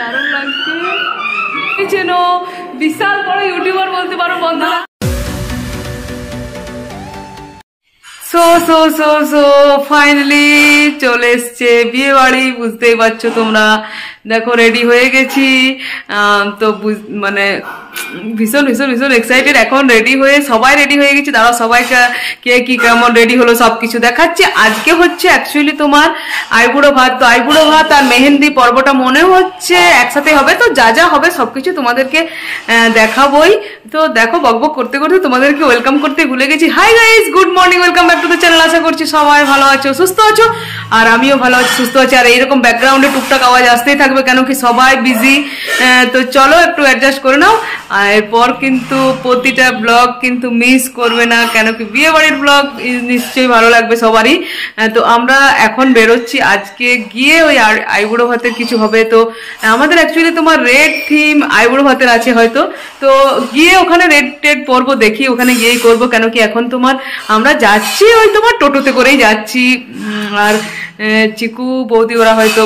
দারুণ লাগছে। যেন বিশাল বড় ইউটিউবার বলতে পারো বন্ধুরা। So so so so finally চলে এসছে বিয়ে বাড়ি, বুঝতেই পারছো তোমরা। দেখো রেডি হয়ে গেছি, তো মানে ভীষণ ভীষণ ভীষণ এক্সাইটেড। এখন রেডি হয়ে সবাই রেডি হয়ে গেছি। দাঁড়া সবাই কে কি কেমন রেডি হলো সব কিছু দেখাচ্ছি। আজকে হচ্ছে অ্যাকচুয়ালি তোমার আইবুড়ো ভাত, তো আইবুড়ো ভাত আর মেহেন্দি পর্বটা মনে হচ্ছে একসাথে হবে। তো যা যা হবে সব কিছু তোমাদেরকে দেখাবোই। তো দেখো বকবক করতে করতে তোমাদেরকে ওয়েলকাম করতে ভুলে গেছি। Hi guys, good morning, welcome back to the channel. আশা করছি সবাই ভালো আছো, সুস্থ আছো, আর আমিও ভালো আছি, সুস্থ আছি। আর এইরকম ব্যাকগ্রাউন্ডে টুকটাক আওয়াজ আসতেই থাকবে, কেন কি সবাই বিজি। তো চলো একটু অ্যাডজাস্ট করে নাও। আর এরপর কিন্তু প্রতিটা ব্লগ কিন্তু মিস করবে না, কেন কি বিয়ে বাড়ির ব্লগ নিশ্চয়ই ভালো লাগবে সবারই। তো আমরা এখন বেরোচ্ছি, আজকে গিয়ে ওই আইবুড়ো ভাতের কিছু হবে। তো আমাদের অ্যাকচুয়ালি তোমার রেড থিম আইবুড়ো ভাতের আছে হয়তো, তো গিয়ে ওখানে রেড টেড পরবো, দেখি ওখানে গিয়েই করবো। কেন কি এখন তোমার আমরা যাচ্ছি ওই তোমার টোটোতে করেই যাচ্ছি, আর চিকু বৌদি ওরা হয়তো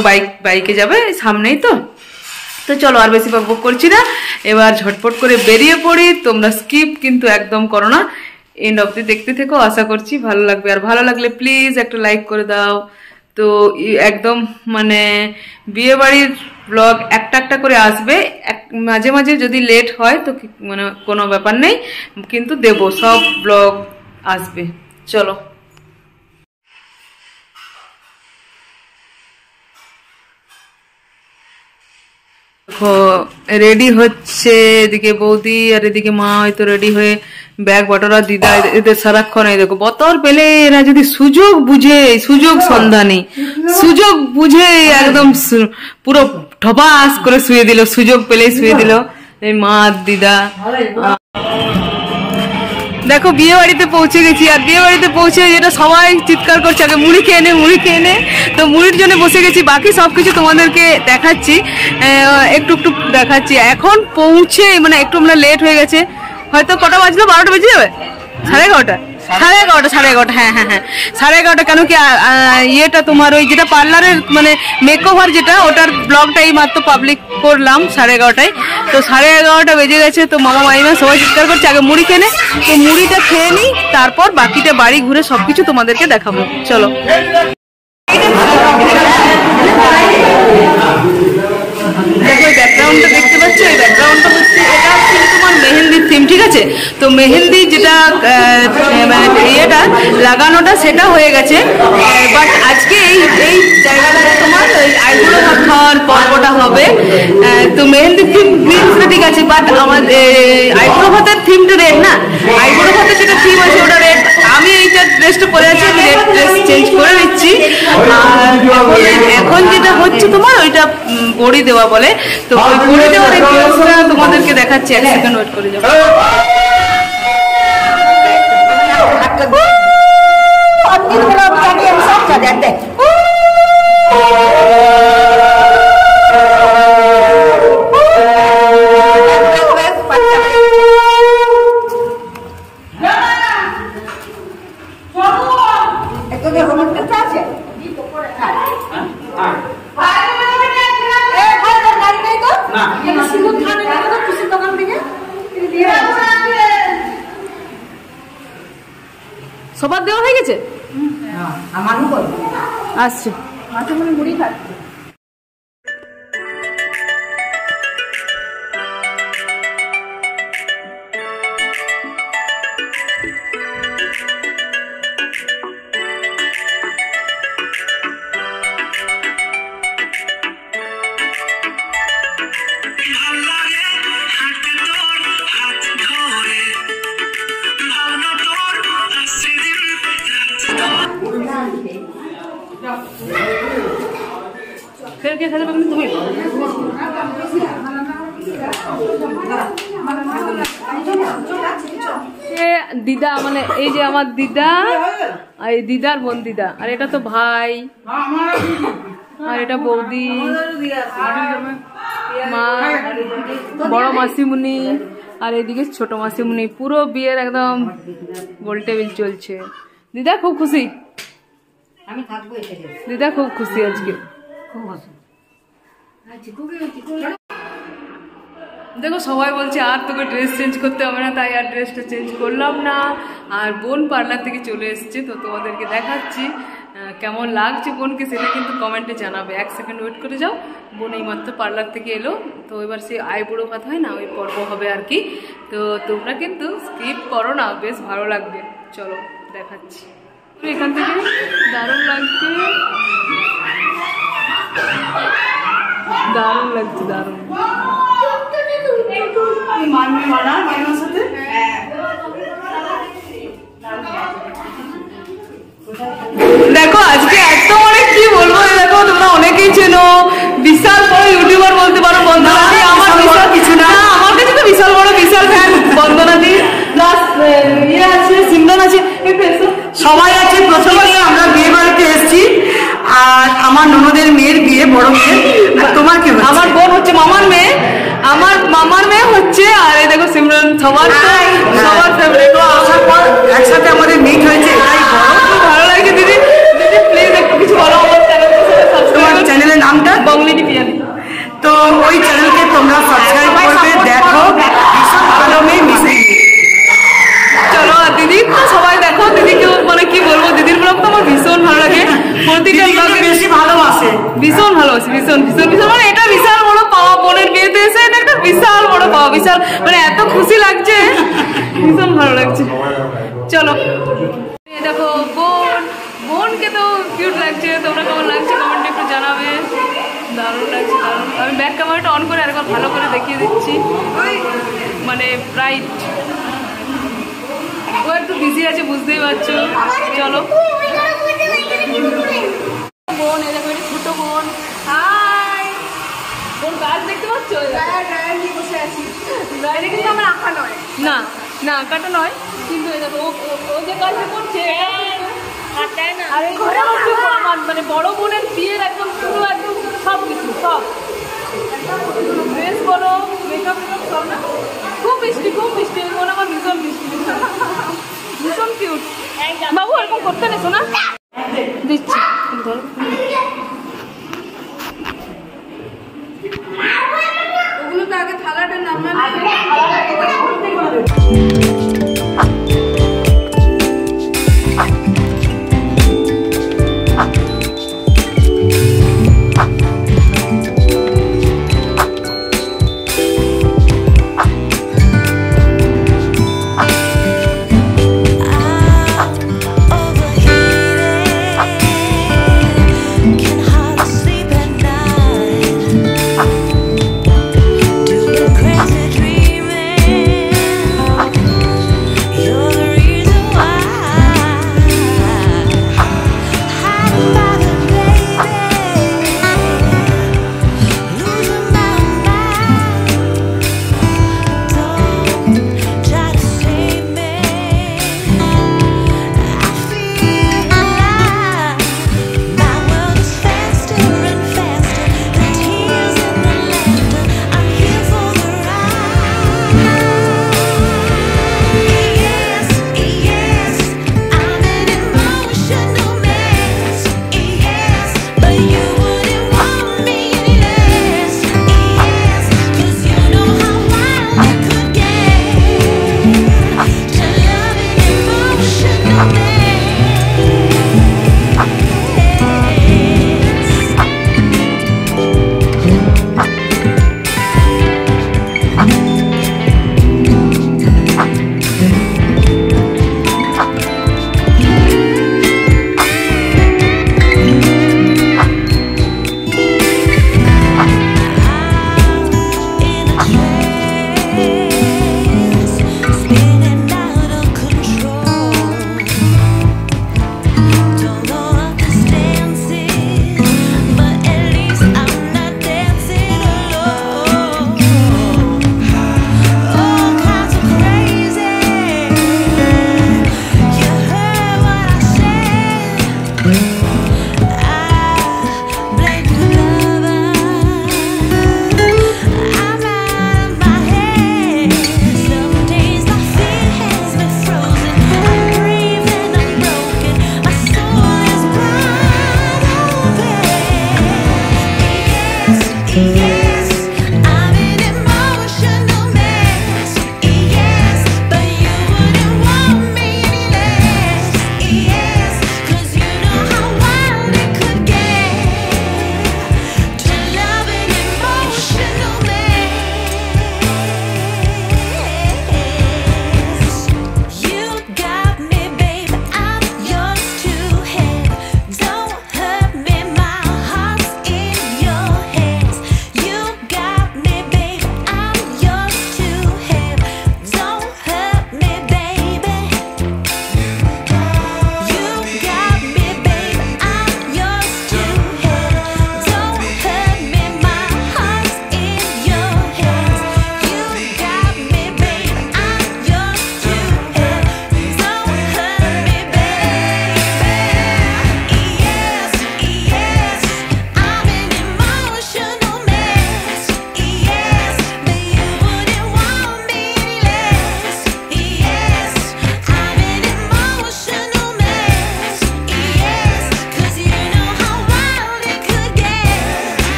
বাইকে যাবে সামনেই। তো তো চলো আর বেশি বকবক করছি না, এবার ঝটপট করে বেরিয়ে পড়ি। তোমরা স্কিপ কিন্তু একদম করো না, এন্ড অবধি দেখতে থেকো, আশা করছি ভালো লাগবে। আর ভালো লাগলে প্লিজ একটা লাইক করে দাও। তো একদম মানে বিয়ে বাড়ির ব্লগ একটা একটা করে আসবে, মাঝে মাঝে যদি লেট হয় তো মানে কোনো ব্যাপার নেই, কিন্তু দেব, সব ব্লগ আসবে। চলো রেডি হচ্ছে, এদিকে বৌদি আর এদিকে মা হয়তো রেডি হয়ে ব্যাগ বটরা দিদা, এদের সারাক্ষণ এই দেখো বতর পেলে এরা যদি সুযোগ বুঝে, সুযোগ সন্ধানী, সুযোগ বুঝে একদম পুরো ঠপাস করে শুয়ে দিল, সুযোগ পেলেই শুয়ে দিল এই মা দিদা। দেখো বিয়ে বাড়িতে পৌঁছে গেছি, আর বিয়ে বাড়িতে পৌঁছে যেটা সবাই চিৎকার করছে আগে মুড়ি খেয়ে নে, মুড়ি খেয়ে নে। তো মুড়ির জন্য বসে গেছি, বাকি সব কিছু তোমাদেরকে দেখাচ্ছি, একটু একটু দেখাচ্ছি। এখন পৌঁছে মানে একটু আমরা লেট হয়ে গেছে, হয়তো কটা বাজলো, 12টা বেজে যাবে, 11:30, 11:30, 11:30, হ্যাঁ হ্যাঁ হ্যাঁ 11:30। কেন কি ইয়েটা তোমার ওই যেটা পার্লারের মানে মেকওভার যেটা, ওটার ব্লগটাই মাত্র পাবলিক করলাম 11:30টায়। তো 11:30 বেজে গেছে, তো মামা মাইমা সবাই চিৎকার করছে আগে মুড়ি খেয়ে নে। তো মুড়িটা খেয়ে নিই, তারপর বাকিটা বাড়ি ঘুরে সবকিছু তোমাদেরকে দেখাবো। চলো ব্যাকগ্রাউন্ডটা দেখতে পাচ্ছি, ওই ব্যাকগ্রাউন্ডটা হচ্ছে তোমার মেহেন্দির থিম, ঠিক আছে। তো মেহেন্দি যেটা ইয়েটা লাগানোটা সেটা হয়ে গেছে, বাট আজকে এই এই জায়গাটা তোমার ওই আইবুড়ো ভাত খাওয়ার পর্বটা হবে। তো মেহেন্দির থিম গ্রিনটা ঠিক আছে, বাট আমাদের আইবুড়ো ভাতের থিমটা রেড না, আইবুড়ো ভাতের যেটা থিম আছে ওটা রেড। আমি এইটা ড্রেসটা পরে আছি, আমি রেড ড্রেস চেঞ্জ করে নিচ্ছি। আর এখন যেটা হচ্ছে তোমার ওইটা বড়ি দেওয়া বলে, তো ওই বড়ি দেওয়ার ড্রেসটা তোমাদেরকে দেখাচ্ছি। এক সেকেন্ড ওয়েট করে যাবো। সবার দেওয়া হয়ে গেছে, আসছে মুড়ি খাচ্ছে। দিদা মানে এই যে আমার দিদা, আর এই দিদার বোন দিদা, আর এটা তো ভাই, আর এটা বৌদি, মা, বড় মাসিমুনি, আর এইদিকে ছোট মাসিমুনি। পুরো বিয়ের একদম গোল টেবিল চলছে। দিদা খুব খুশি, দিদা খুব খুশি আজকে। দেখো সবাই বলছে আর তোকে ড্রেস চেঞ্জ করতে হবে না, তাই আর ড্রেসটা চেঞ্জ করলাম না। আর বোন পার্লার থেকে চলে এসছে, তো তোমাদেরকে দেখাচ্ছি কেমন লাগছে বোনকে, সেটা কিন্তু কমেন্টে জানাবে। 1 সেকেন্ড ওয়েট করে যাও। বোন এইমাত্র পার্লার থেকে এলো, তো এবার সে আইবুড়ো ভাত হয় না, ওই পর্ব হবে আর কি। তো তোমরা কিন্তু স্কিপ করো না, বেশ ভালো লাগবে। চলো দেখাচ্ছি এখান থেকে, দারুণ লাগছে দারুণ লাগছে দারুণ। দেখো আজকে একদম অনেক কি বলবো, দেখো তোমরা অনেকেই চেনো, বিশাল বড় ইউটিউবার বলতে পারো বন্ধনাদি। আমার বিশাল কিছু না, আমার কাছে তো বিশাল বড় বিশাল ফ্যান বন্ধনাদি, প্লাস ইয়ে আছে সিমরন আছে, সবাই আছে। প্রথমে আমরা বিয়ে বাড়িতে এসেছি, আর আমার ননদের মেয়ের বিয়ে, বড় মেয়ে। আর তোমার কি? আমার বোন হচ্ছে মামার মেয়ে, আমার মামার মেয়ে হচ্ছে। আর এই দেখো সিমরন, সবার সবার ফেভারিট। আসার পর একসাথে আমাদের মিট হয়েছে, এটাই ভালো লাগে। দিদি দিদি প্লিজ একটু কিছু বলো আমার চ্যানেল, চ্যানেলের নামটা বাংলিটি পিয়ানি। তো ওই চ্যানেলকে তোমরা সাবস্ক্রাইব করবে, দেখো ভীষণ ভালো মেয়ে মিশে। চলো আর দিদি তো সবাই দেখো, দিদিকে মানে কি বলবো, দিদির ব্লগ তো আমার ভীষণ ভালো লাগে। প্রতিটা ব্লগে বেশি ভালোবাসে, ভীষণ ভালোবাসে, ভীষণ ভীষণ ভীষণ। মানে এটা বিশাল বড় পাওয়া, বোনের বিয়েতে এসে এটা একটা বিশাল বড় পাওয়া, বিশাল মানে এত খুশি লাগছে, ভীষণ ভালো লাগছে। চলো দেখো বোন, বোনকে তো কিউট লাগছে। তোমরা কেমন লাগছে কমেন্টে একটু জানাবে। দারুণ লাগছে দারুণ। আমি ব্যাক ক্যামেরাটা অন করে আরেকবার ভালো করে দেখিয়ে দিচ্ছি, মানে ব্রাইট। ও একটু বিজি আছে, বুঝতেই পারছো। চলো বোন, এই দেখো ছোট বোন। হাই বোন, গাছ দেখতে পাচ্ছ? ড্রায়ার নিয়ে বসে আছি। ড্রায়ারে কিন্তু আমার আঁকা নয়, না না আঁকাটা নয়, কিন্তু এই দেখো ও যে কাজটা করছে। আর এই ঘরে মানে বড় বোনের বিয়ের একদম পুরো একদম সব কিছু, সব ড্রেস বলো, মেকআপ টেকআপ সব। না খুব মিষ্টি, খুব মিষ্টি বোন আমার, ভীষণ মিষ্টি, ভীষণ কিউট। বাবু এরকম করতে নেছো না, দিচ্ছি। ওগুলো তো আগে থালাটা নামালে।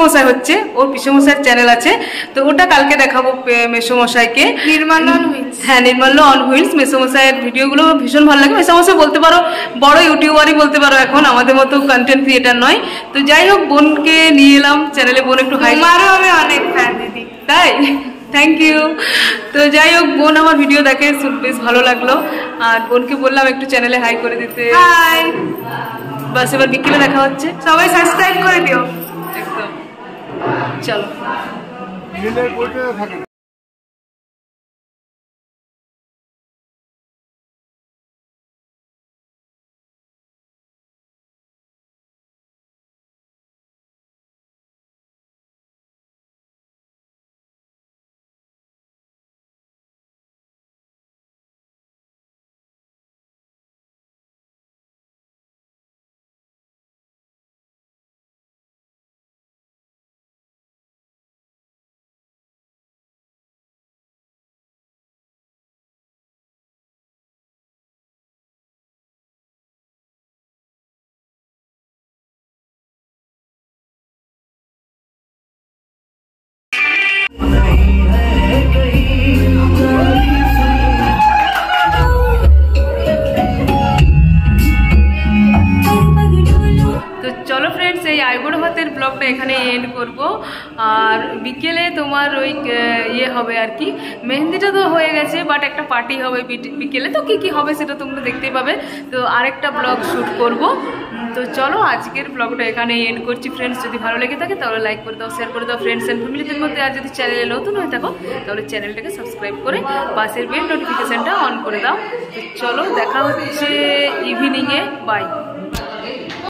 মেসোমশাই হচ্ছে, ওর পিসেমশাইয়ের চ্যানেল আছে, তো ওটা কালকে দেখাবো মেসোমশাইকে। নির্মাল্য অন হুইলস, হ্যাঁ নির্মাল্য অন হুইলস, মেসোমশাইয়ের ভিডিওগুলো ভীষণ ভালো লাগে। মেসোমশাই বলতে পারো বড় ইউটিউবারই বলতে পারো এখন, আমাদের মতো কন্টেন্ট ক্রিয়েটার নয়। তো যাই হোক বোনকে নিয়ে এলাম চ্যানেলে, বোন একটু হাই। আমারও আমি অনেক ফ্যান দিদি, তাই থ্যাংক ইউ। তো যাই হোক বোন আমার ভিডিও দেখে বেশ ভালো লাগলো, আর বোনকে বললাম একটু চ্যানেলে হাই করে দিতে। হাই, বাস এবার বিকেলে দেখা হচ্ছে, সবাই সাবস্ক্রাইব করে দিও একদম। চলো। ব্লগটা এখানে এন্ড করব। আর বিকেলে তোমার ওই ইয়ে হবে আর কি, মেহেন্দিটা তো হয়ে গেছে, বাট একটা পার্টি হবে বিকেলে, তো কি কি হবে সেটা তোমরা দেখতেই পাবে। তো আরেকটা ব্লগ শ্যুট করব। তো চলো আজকের ব্লগটা এখানে এন্ড করছি ফ্রেন্ডস। যদি ভালো লেগে থাকে তাহলে লাইক করে দাও, শেয়ার করে দাও ফ্রেন্ডস অ্যান্ড ফ্যামিলিদের মধ্যে। আর যদি চ্যানেলে নতুন হয়ে থাকো তাহলে চ্যানেলটাকে সাবস্ক্রাইব করে পাশের বেল নোটিফিকেশানটা অন করে দাও। তো চলো দেখা হচ্ছে ইভিনিংয়ে, বাই।